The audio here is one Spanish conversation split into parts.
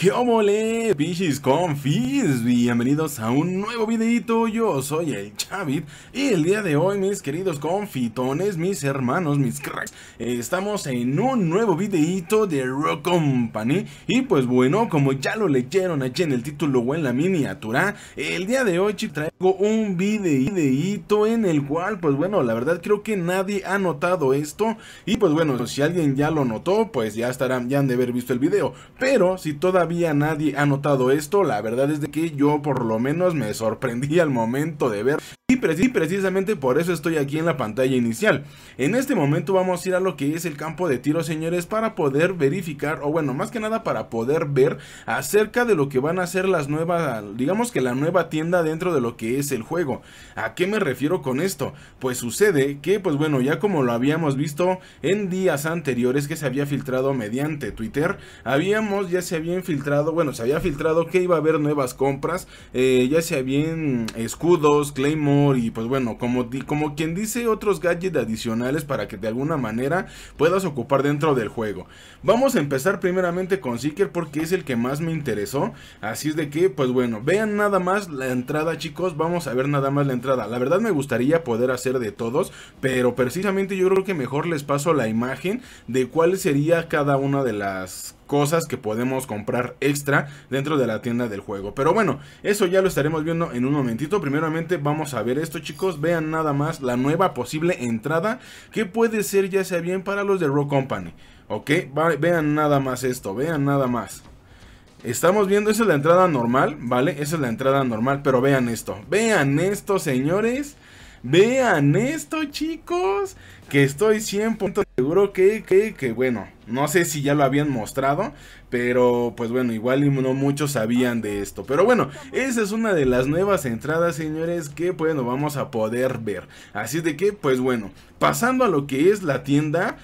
¡Qué óvole, pichis confis! Bienvenidos a un nuevo videito, yo soy el Gambit y el día de hoy, mis queridos confitones, mis hermanos, mis cracks, estamos en un nuevo videito de Rogue Company. Y pues bueno, como ya lo leyeron allí en el título o en la miniatura, el día de hoy traigo un videito en el cual, pues bueno, la verdad creo que nadie ha notado esto. Y pues bueno, si alguien ya lo notó, pues ya han de haber visto el video, pero si todavía nadie ha notado esto, la verdad es de que yo por lo menos me sorprendí al momento de ver, y precisamente por eso estoy aquí en la pantalla inicial. En este momento vamos a ir a lo que es el campo de tiro, señores, para poder verificar, o bueno, más que nada para poder ver acerca de lo que van a ser las nuevas, digamos que la nueva tienda dentro de lo que es el juego. ¿A qué me refiero con esto? Pues sucede que, pues bueno, ya como lo habíamos visto en días anteriores que se había filtrado mediante Twitter, se había filtrado que iba a haber nuevas compras, ya sea bien escudos, Claymore y pues bueno, como quien dice, otros gadgets adicionales para que de alguna manera puedas ocupar dentro del juego. Vamos a empezar primeramente con Seeker porque es el que más me interesó, así es de que pues bueno, vean nada más la entrada, chicos, vamos a ver nada más la entrada. La verdad me gustaría poder hacer de todos, pero precisamente yo creo que mejor les paso la imagen de cuál sería cada una de las cosas que podemos comprar extra dentro de la tienda del juego. Pero bueno, eso ya lo estaremos viendo en un momentito. Primeramente vamos a ver esto, chicos. Vean nada más la nueva posible entrada que puede ser ya sea bien para los de Rogue Company. Ok, vean nada más esto, vean nada más. Estamos viendo, esa es la entrada normal, ¿vale? Esa es la entrada normal, pero vean esto, señores. Vean esto, chicos, que estoy 100% seguro que bueno, no sé si ya lo habían mostrado, pero pues bueno, igual no muchos sabían de esto. Pero bueno, esa es una de las nuevas entradas, señores, que bueno, vamos a poder ver. Así de que, pues bueno, pasando a lo que es la tienda,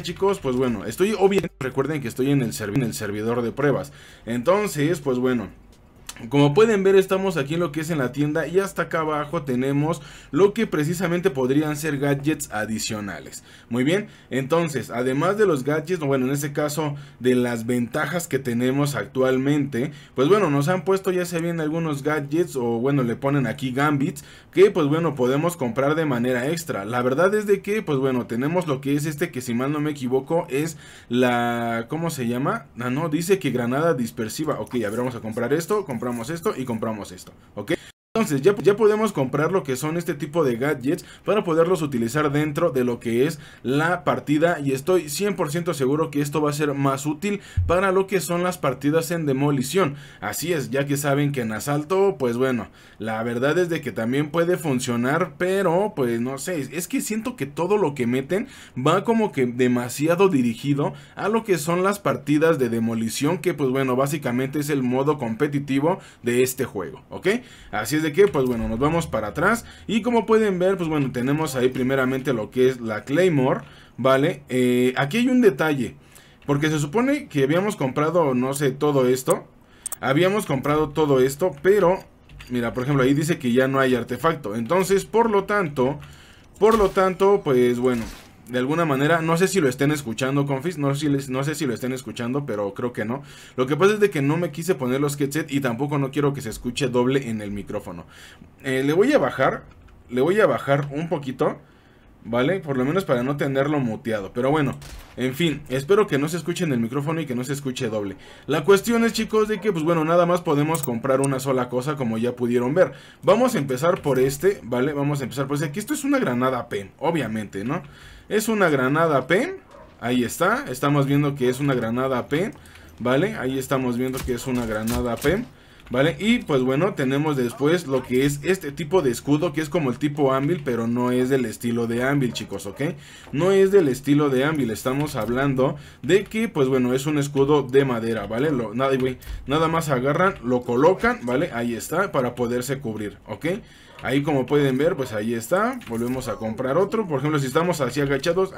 chicos, pues bueno, estoy obviamente, recuerden que estoy en el servidor de pruebas. Entonces, pues bueno, como pueden ver, estamos aquí en lo que es en la tienda y hasta acá abajo tenemos lo que precisamente podrían ser gadgets adicionales. Muy bien, entonces, además de los gadgets, bueno, en este caso de las ventajas que tenemos actualmente, pues bueno, nos han puesto ya se bien algunos gadgets, o bueno, le ponen aquí Gambits, que pues bueno, podemos comprar de manera extra. La verdad es de que, pues bueno, tenemos lo que es este que, si mal no me equivoco, es la... ¿cómo se llama? Ah, no, dice que granada dispersiva. Ok, a ver, vamos a comprar esto, compramos esto y compramos esto, ¿ok? Entonces ya podemos comprar lo que son este tipo de gadgets para poderlos utilizar dentro de lo que es la partida, y estoy 100% seguro que esto va a ser más útil para lo que son las partidas en demolición. Así es, ya que saben que en asalto, pues bueno, la verdad es de que también puede funcionar, pero pues no sé, es que siento que todo lo que meten va como que demasiado dirigido a lo que son las partidas de demolición, que pues bueno, básicamente es el modo competitivo de este juego, ¿ok? Así es de que, pues bueno, nos vamos para atrás y como pueden ver, pues bueno, tenemos ahí primeramente lo que es la Claymore, ¿vale? Aquí hay un detalle, porque se supone que habíamos comprado, no sé, todo esto, pero, mira, por ejemplo, ahí dice que ya no hay artefacto, entonces, por lo tanto, pues bueno, de alguna manera, no sé si lo estén escuchando, confis, no sé si lo estén escuchando, pero creo que no. Lo que pasa es de que no me quise poner los headset y tampoco no quiero que se escuche doble en el micrófono. Le voy a bajar un poquito, ¿vale? Por lo menos para no tenerlo muteado, pero bueno, en fin, espero que no se escuche en el micrófono y que no se escuche doble. La cuestión es, chicos, de que, pues bueno, nada más podemos comprar una sola cosa, como ya pudieron ver. Vamos a empezar por este, ¿vale? Vamos a empezar por este, que esto es una granada pen, obviamente, ¿no? Es una granada pen, ahí está, estamos viendo que es una granada pen, ¿vale? Ahí estamos viendo que es una granada pen, ¿vale? Y pues bueno, tenemos después lo que es este tipo de escudo, que es como el tipo Anvil, pero no es del estilo de Anvil, chicos, ¿ok? No es del estilo de Anvil, estamos hablando de que, pues bueno, es un escudo de madera, ¿vale? Nada más agarran, lo colocan, ¿vale? Ahí está, para poderse cubrir, ¿ok? Ahí como pueden ver, pues ahí está, volvemos a comprar otro. Por ejemplo, si estamos así agachados,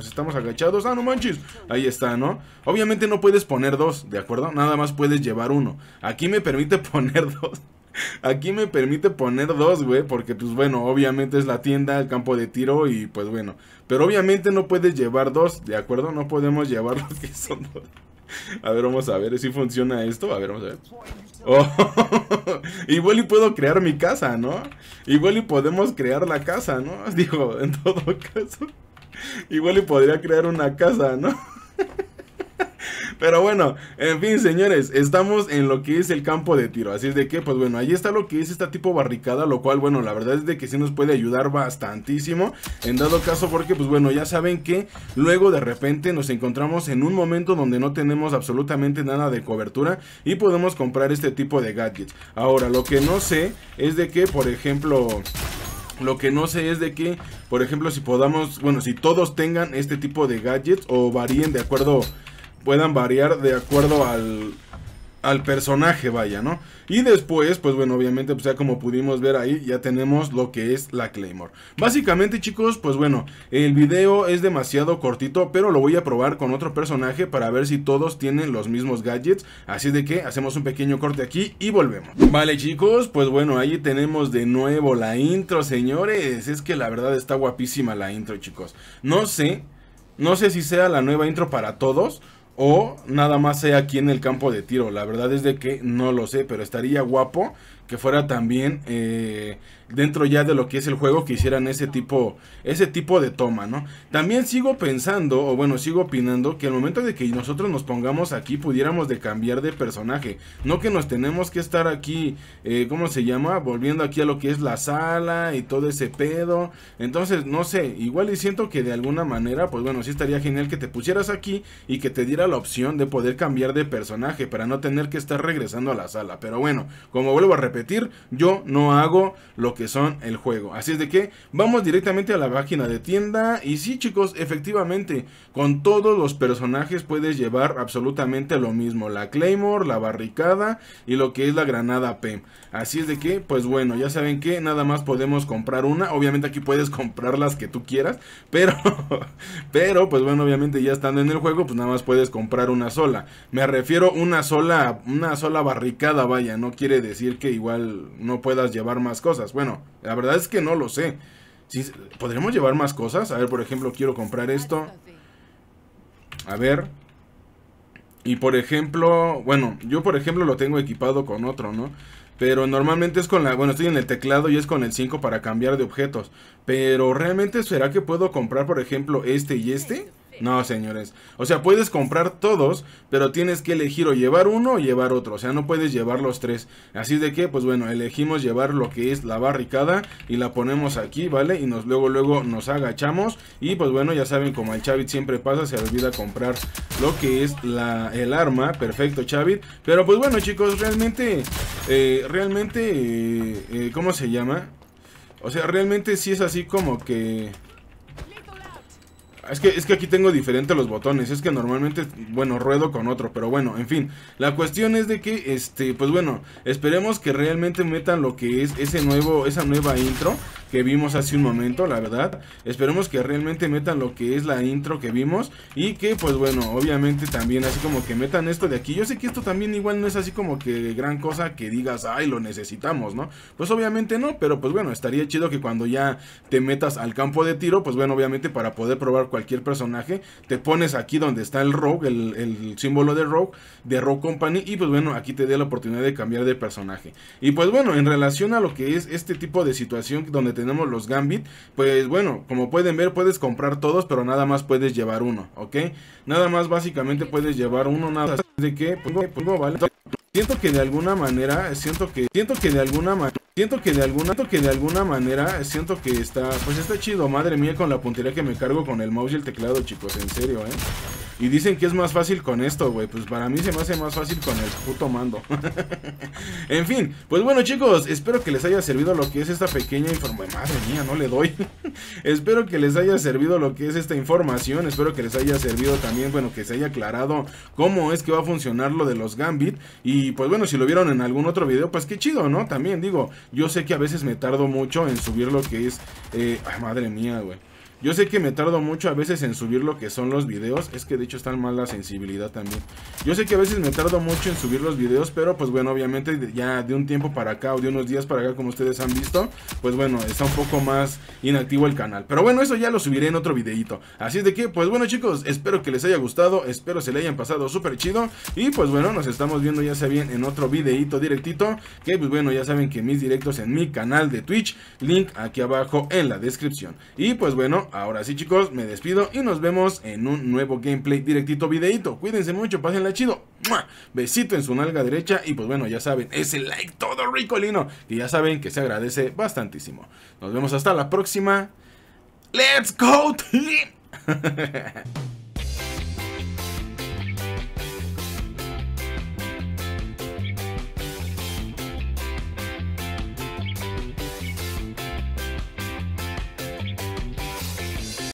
si estamos agachados, no manches, ahí está, ¿no? Obviamente no puedes poner dos, ¿de acuerdo? Nada más puedes llevar uno. Aquí me permite poner dos. Aquí me permite poner dos, güey, porque pues bueno, obviamente es la tienda, el campo de tiro y pues bueno, pero obviamente no puedes llevar dos, ¿de acuerdo? No podemos llevar los que son dos. A ver, vamos a ver si funciona esto. A ver, vamos a ver. Oh, igual y puedo crear mi casa, ¿no? Igual y podemos crear la casa, ¿no? Digo, en todo caso. Igual y podría crear una casa, ¿no? Pero bueno, en fin, señores, estamos en lo que es el campo de tiro, así es de que, pues bueno, ahí está lo que es esta tipo barricada, lo cual, bueno, la verdad es de que sí nos puede ayudar bastantísimo, en dado caso, porque, pues bueno, ya saben que luego de repente nos encontramos en un momento donde no tenemos absolutamente nada de cobertura y podemos comprar este tipo de gadgets. Ahora, lo que no sé es de que, por ejemplo... Lo que no sé es de que, por ejemplo, si podamos, bueno, si todos tengan este tipo de gadgets o varíen de acuerdo, puedan variar de acuerdo al personaje, vaya, ¿no? Y después, pues bueno, obviamente, pues ya como pudimos ver ahí, ya tenemos lo que es la Claymore. Básicamente, chicos, pues bueno, el video es demasiado cortito, pero lo voy a probar con otro personaje para ver si todos tienen los mismos gadgets. Así de que hacemos un pequeño corte aquí y volvemos. Vale, chicos, pues bueno, ahí tenemos de nuevo la intro, señores. Es que la verdad está guapísima la intro, chicos. No sé si sea la nueva intro para todos o nada más sea aquí en el campo de tiro. La verdad es de que no lo sé, pero estaría guapo que fuera también dentro ya de lo que es el juego, que hicieran ese tipo de toma, ¿no? También sigo pensando, o bueno, sigo opinando, que al momento de que nosotros nos pongamos aquí, pudiéramos de cambiar de personaje. No que nos tenemos que estar aquí, ¿cómo se llama? Volviendo aquí a lo que es la sala y todo ese pedo. Entonces, no sé, igual y siento que de alguna manera, pues bueno, sí estaría genial que te pusieras aquí y que te diera la opción de poder cambiar de personaje para no tener que estar regresando a la sala. Pero bueno, como vuelvo a repetir, yo no hago lo que son el juego, así es de que vamos directamente a la página de tienda. Y sí, chicos, efectivamente con todos los personajes puedes llevar absolutamente lo mismo, la Claymore, la barricada y lo que es la granada P. Así es de que, pues bueno, ya saben que nada más podemos comprar una. Obviamente aquí puedes comprar las que tú quieras, pero pues bueno, obviamente ya estando en el juego, pues nada más puedes comprar una sola. Me refiero una sola barricada, vaya, no quiere decir que igual no puedas llevar más cosas. Bueno, la verdad es que no lo sé. ¿Podremos llevar más cosas? A ver, por ejemplo, quiero comprar esto. A ver. Y por ejemplo, bueno, yo por ejemplo lo tengo equipado con otro, ¿no? Pero normalmente es con la... Bueno, estoy en el teclado y es con el 5 para cambiar de objetos. Pero realmente, ¿será que puedo comprar, por ejemplo, este y este? No, señores, o sea, puedes comprar todos, pero tienes que elegir o llevar uno o llevar otro, o sea, no puedes llevar los tres. Así de que, pues bueno, elegimos llevar lo que es la barricada y la ponemos aquí, ¿vale? Y nos luego nos agachamos y pues bueno, ya saben, como el Chavit siempre pasa, se olvida comprar lo que es el arma. Perfecto, Chavit. Pero pues bueno, chicos, realmente, ¿cómo se llama? O sea, realmente sí es así como que... Es que aquí tengo diferentes los botones. Es que normalmente, bueno, ruedo con otro. Pero bueno, en fin, la cuestión es de que pues bueno, esperemos que realmente metan lo que es esa nueva intro que vimos hace un momento. La verdad, esperemos que realmente metan lo que es la intro que vimos. Y que pues bueno, obviamente también así como que metan esto de aquí. Yo sé que esto también igual no es así como que gran cosa que digas, ay, lo necesitamos, ¿no? Pues obviamente no, pero pues bueno, estaría chido que cuando ya te metas al campo de tiro, pues bueno, obviamente para poder probar cualquier personaje, te pones aquí donde está el Rogue, el símbolo de Rogue Company, y pues bueno, aquí te da la oportunidad de cambiar de personaje. Y pues bueno, en relación a lo que es este tipo de situación donde tenemos los Gambit, pues bueno, como pueden ver, puedes comprar todos, pero nada más puedes llevar uno, ¿ok? Nada más básicamente puedes llevar uno, nada de que pongo, ¿vale? Siento que de alguna manera está, pues está chido. Madre mía, con la puntería que me cargo con el mouse y el teclado, chicos, en serio, ¿eh? Y dicen que es más fácil con esto, güey. Pues para mí se me hace más fácil con el puto mando. En fin, pues bueno, chicos, espero que les haya servido lo que es esta pequeña información. Madre mía, no le doy. Espero que les haya servido lo que es esta información. Espero que les haya servido también, bueno, que se haya aclarado cómo es que va a funcionar lo de los Gambit. Y pues bueno, si lo vieron en algún otro video, pues qué chido, ¿no? También digo, yo sé que a veces me tardo mucho en subir lo que es... ay, madre mía, güey. Yo sé que me tardo mucho a veces en subir lo que son los videos. Es que de hecho está mal la sensibilidad también. Yo sé que a veces me tardo mucho en subir los videos, pero pues bueno, obviamente ya de un tiempo para acá o de unos días para acá, como ustedes han visto, pues bueno, está un poco más inactivo el canal. Pero bueno, eso ya lo subiré en otro videito. Así es de que, pues bueno chicos, espero que les haya gustado, espero se le hayan pasado súper chido. Y pues bueno, nos estamos viendo ya saben en otro videito directito. Que pues bueno, ya saben que mis directos en mi canal de Twitch, link aquí abajo en la descripción. Y pues bueno, ahora sí chicos, me despido y nos vemos en un nuevo gameplay directito videito. Cuídense mucho, pásenla chido. ¡Mua! Besito en su nalga derecha y pues bueno, ya saben, ese like todo ricolino. Y ya saben que se agradece bastantísimo. Nos vemos hasta la próxima. ¡Let's go team!